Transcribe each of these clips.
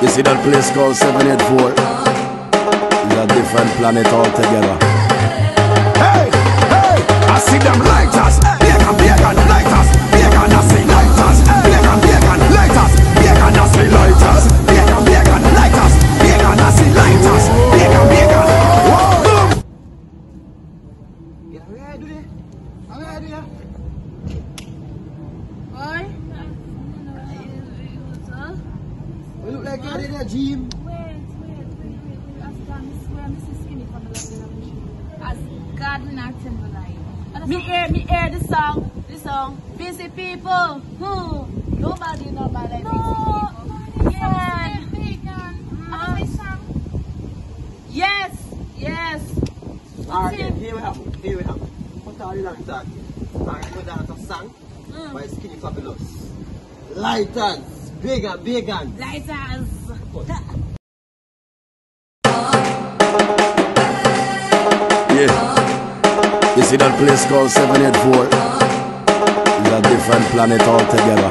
You see that place called 784? It's a different planet altogether. Hey, hey, I see them lighters, bacon, bacon, lighters, bacon, I see lighters, bacon, bacon, lighters, bacon, I see lighters, bacon, bacon, lighters, bacon, I see lighters, bacon, bacon. Wait, wait. As God, Mrs. Skinny fabulous. As God in our temple life. Me hear the song, Busy people, who? Nobody know about like busy people. Yeah. Yes, yes. Alright, here we have. What are you like that? I'm going to have a song by Skinny Fabulous. Lighters. Big and lights as yeah. You see that place called 784? It's a different planet altogether.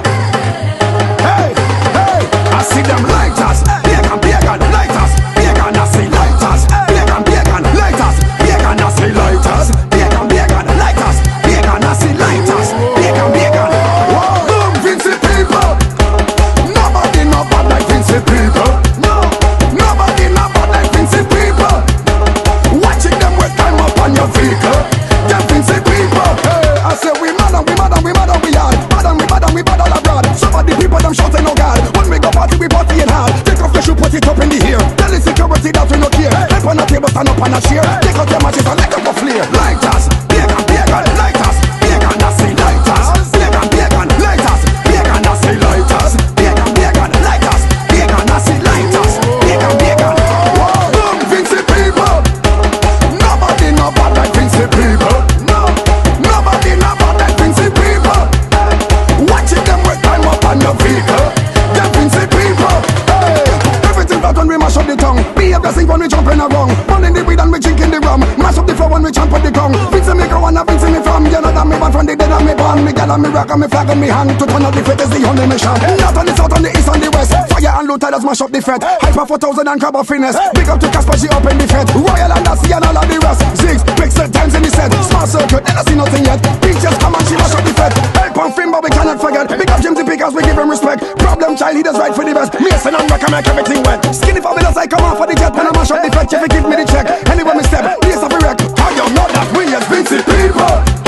Hey, hey, I see them lighters, big and lighters, big and I see lighters, big and lighters, big and I see lighters, big and lighters, big and I see lighters, big and. And me rock and me flag and me hand to turn out the fate is the only mission. North on the south on the east on the west. Fire and loot titles mash up the fete. Hyper 4000 and crab of finesse. Big up to Casper, she up in the fete. Royal and Lassie and all of the rest. Zigs, pixel times in the set. Small circuit, never see nothing yet. Peaches come and she mash up the fete. Help on Fimba, we cannot forget. Big up Jim the Pickers, we give him respect. Problem child, he does right for the best. Mason and rock and make everything wet. Skinny fabulous, I come off for the jet. When I mash up the fete, if you give me the check. Anywhere we step, place of a wreck. How you know that we as busy people?